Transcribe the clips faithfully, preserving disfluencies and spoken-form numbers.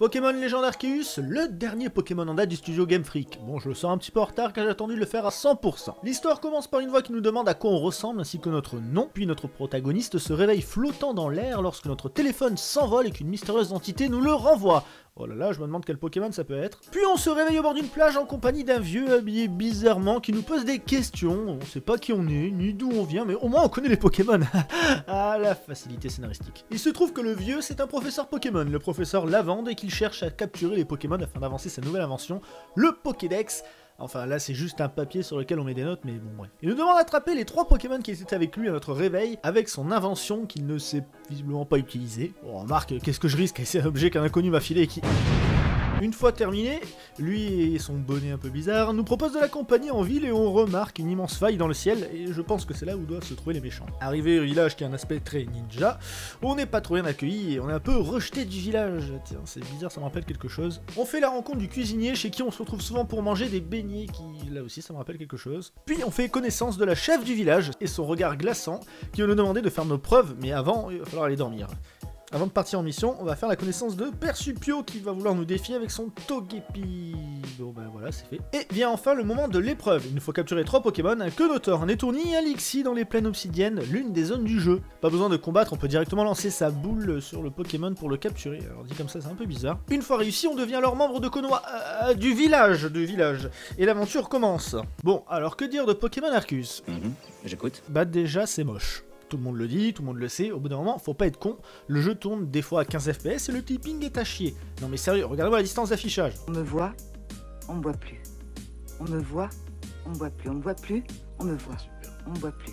Pokémon Légendes Arceus, le dernier Pokémon en date du studio Game Freak. Bon, je le sens un petit peu en retard car j'ai attendu de le faire à cent pour cent. L'histoire commence par une voix qui nous demande à quoi on ressemble ainsi que notre nom, puis notre protagoniste se réveille flottant dans l'air lorsque notre téléphone s'envole et qu'une mystérieuse entité nous le renvoie. Oh là là, je me demande quel Pokémon ça peut être. Puis on se réveille au bord d'une plage en compagnie d'un vieux habillé bizarrement qui nous pose des questions. On sait pas qui on est, ni d'où on vient, mais au moins on connaît les Pokémon. Ah, la facilité scénaristique. Il se trouve que le vieux, c'est un professeur Pokémon, le professeur Lavande, et qu'il cherche à capturer les Pokémon afin d'avancer sa nouvelle invention, le Pokédex. Enfin là c'est juste un papier sur lequel on met des notes, mais bon bref. Il nous demande d'attraper les trois Pokémon qui étaient avec lui à notre réveil, avec son invention qu'il ne sait visiblement pas utiliser. Bon, remarque, qu'est-ce que je risque? C'est un objet qu'un inconnu m'a filé et qui... Une fois terminé, lui et son bonnet un peu bizarre nous proposent de l'accompagner en ville et on remarque une immense faille dans le ciel et je pense que c'est là où doivent se trouver les méchants. Arrivé au village qui a un aspect très ninja, on n'est pas trop bien accueilli et on est un peu rejeté du village. Tiens, c'est bizarre, ça me rappelle quelque chose. On fait la rencontre du cuisinier chez qui on se retrouve souvent pour manger des beignets qui, là aussi, ça me rappelle quelque chose. Puis on fait connaissance de la chef du village et son regard glaçant qui va nous demander de faire nos preuves, mais avant, il va falloir aller dormir. Avant de partir en mission, on va faire la connaissance de Persupio qui va vouloir nous défier avec son Togepi. Bon ben voilà, c'est fait. Et vient enfin le moment de l'épreuve. Il nous faut capturer trois Pokémon, un Konotor, un Eto'o et un Lixie dans les Plaines Obsidiennes, l'une des zones du jeu. Pas besoin de combattre, on peut directement lancer sa boule sur le Pokémon pour le capturer. Alors dit comme ça, c'est un peu bizarre. Une fois réussi, on devient alors membre de Konoa... Euh, du village, du village. Et l'aventure commence. Bon, alors que dire de Pokémon Arceus? Mmh, j'écoute. Bah déjà, c'est moche. Tout le monde le dit, tout le monde le sait, au bout d'un moment, faut pas être con, le jeu tourne des fois à quinze F P S et le clipping est à chier. Non mais sérieux, regardez-moi la distance d'affichage. On me voit, on me voit plus. On me voit, on me voit plus, on me voit plus, on me voit, on me voit plus.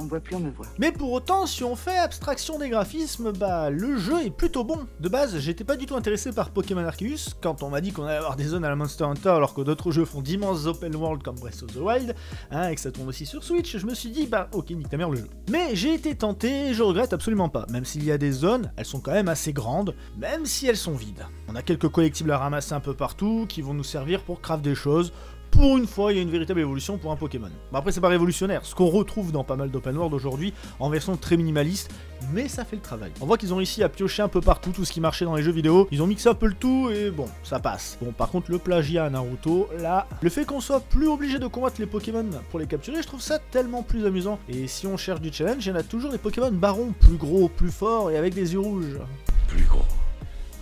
On voit plus, on me voit. Mais pour autant, si on fait abstraction des graphismes, bah le jeu est plutôt bon. De base, j'étais pas du tout intéressé par Pokémon Arceus, quand on m'a dit qu'on allait avoir des zones à la Monster Hunter alors que d'autres jeux font d'immenses open world comme Breath of the Wild, hein, et que ça tombe aussi sur Switch, je me suis dit, bah ok, nique ta mère le jeu. Mais j'ai été tenté et je regrette absolument pas. Même s'il y a des zones, elles sont quand même assez grandes, même si elles sont vides. On a quelques collectibles à ramasser un peu partout qui vont nous servir pour crafter des choses. Pour une fois, il y a une véritable évolution pour un Pokémon. Bon, après, c'est pas révolutionnaire, ce qu'on retrouve dans pas mal d'open world aujourd'hui, en version très minimaliste, mais ça fait le travail. On voit qu'ils ont réussi à piocher un peu partout tout ce qui marchait dans les jeux vidéo, ils ont mixé un peu le tout, et bon, ça passe. Bon, par contre, le plagiat à Naruto, là, le fait qu'on soit plus obligé de combattre les Pokémon pour les capturer, je trouve ça tellement plus amusant. Et si on cherche du challenge, il y en a toujours des Pokémon barons, plus gros, plus forts, et avec des yeux rouges. Plus gros.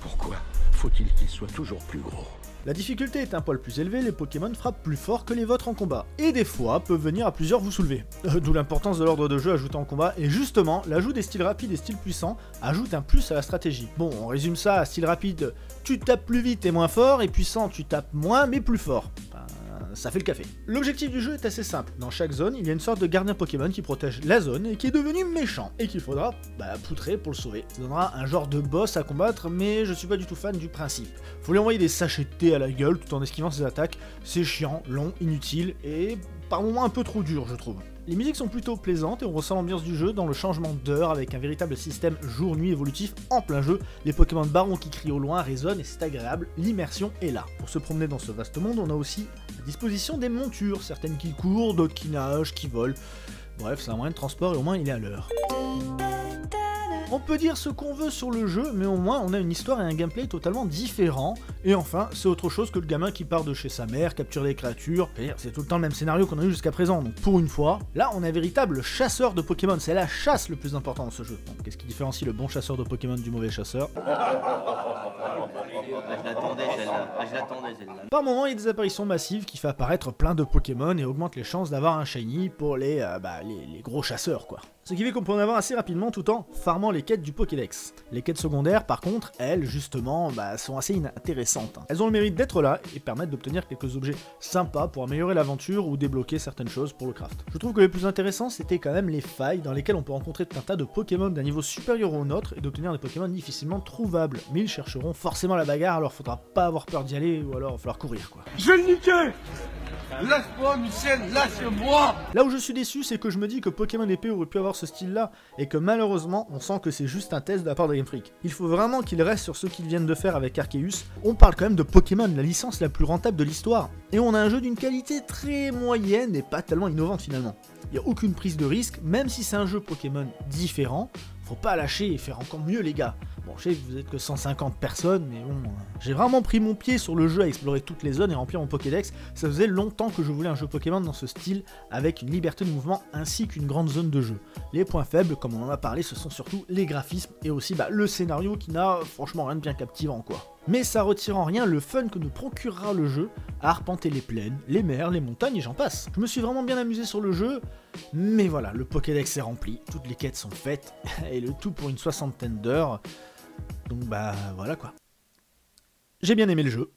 Pourquoi faut-il qu'ils soient toujours plus gros ? La difficulté est un poil plus élevée, les Pokémon frappent plus fort que les vôtres en combat, et des fois peuvent venir à plusieurs vous soulever. Euh, D'où l'importance de l'ordre de jeu ajouté en combat, et justement, l'ajout des styles rapides et styles puissants ajoute un plus à la stratégie. Bon, on résume ça à style rapide, tu tapes plus vite et moins fort, et puissant, tu tapes moins mais plus fort. Ben, ça fait le café. L'objectif du jeu est assez simple, dans chaque zone, il y a une sorte de gardien Pokémon qui protège la zone et qui est devenu méchant, et qu'il faudra, bah, poutrer pour le sauver. Ça donnera un genre de boss à combattre, mais je suis pas du tout fan du principe. Faut lui envoyer des sachets de thé à la gueule tout en esquivant ses attaques, c'est chiant, long, inutile et par moments un peu trop dur je trouve. Les musiques sont plutôt plaisantes et on ressent l'ambiance du jeu dans le changement d'heure avec un véritable système jour-nuit évolutif en plein jeu, les Pokémon barons qui crient au loin résonnent et c'est agréable, l'immersion est là. Pour se promener dans ce vaste monde, on a aussi à disposition des montures, certaines qui courent, d'autres qui nagent, qui volent, bref c'est un moyen de transport et au moins il est à l'heure. On peut dire ce qu'on veut sur le jeu, mais au moins on a une histoire et un gameplay totalement différents. Et enfin, c'est autre chose que le gamin qui part de chez sa mère, capture des créatures. C'est tout le temps le même scénario qu'on a eu jusqu'à présent, donc pour une fois, là on est un véritable chasseur de Pokémon. C'est la chasse le plus important dans ce jeu. Donc qu'est-ce qui différencie le bon chasseur de Pokémon du mauvais chasseur? Ah, je l'attendais celle-là, ah, je l'attendais celle-là. Par moment, il y a des apparitions massives qui fait apparaître plein de Pokémon et augmente les chances d'avoir un Shiny pour les, euh, bah, les, les gros chasseurs quoi. Ce qui fait qu'on peut en avoir assez rapidement tout en farmant les quêtes du Pokédex. Les quêtes secondaires par contre, elles justement, bah, sont assez inintéressantes. Elles ont le mérite d'être là et permettent d'obtenir quelques objets sympas pour améliorer l'aventure ou débloquer certaines choses pour le craft. Je trouve que les plus intéressants c'était quand même les failles dans lesquelles on peut rencontrer tout un tas de Pokémon d'un niveau supérieur au nôtre et d'obtenir des Pokémon difficilement trouvables, mais ils chercheront forcément la bagarre, alors faudra pas avoir peur d'y aller ou alors il va falloir courir quoi. Je vais le niquer! Lâche-moi Michel, lâche-moi! Là où je suis déçu, c'est que je me dis que Pokémon épée aurait pu avoir ce style-là, et que malheureusement, on sent que c'est juste un test de la part de Game Freak. Il faut vraiment qu'ils restent sur ce qu'ils viennent de faire avec Arceus. On parle quand même de Pokémon, la licence la plus rentable de l'histoire, et on a un jeu d'une qualité très moyenne et pas tellement innovante finalement. Il n'y a aucune prise de risque, même si c'est un jeu Pokémon différent, faut pas lâcher et faire encore mieux les gars. Bon, je sais que vous êtes que cent cinquante personnes, mais bon... J'ai vraiment pris mon pied sur le jeu à explorer toutes les zones et remplir mon Pokédex. Ça faisait longtemps que je voulais un jeu Pokémon dans ce style, avec une liberté de mouvement ainsi qu'une grande zone de jeu. Les points faibles, comme on en a parlé, ce sont surtout les graphismes et aussi bah, le scénario qui n'a franchement rien de bien captivant, quoi. Mais ça retire en rien le fun que nous procurera le jeu à arpenter les plaines, les mers, les montagnes et j'en passe. Je me suis vraiment bien amusé sur le jeu, mais voilà, le Pokédex est rempli, toutes les quêtes sont faites, et le tout pour une soixantaine d'heures, donc bah voilà quoi. J'ai bien aimé le jeu.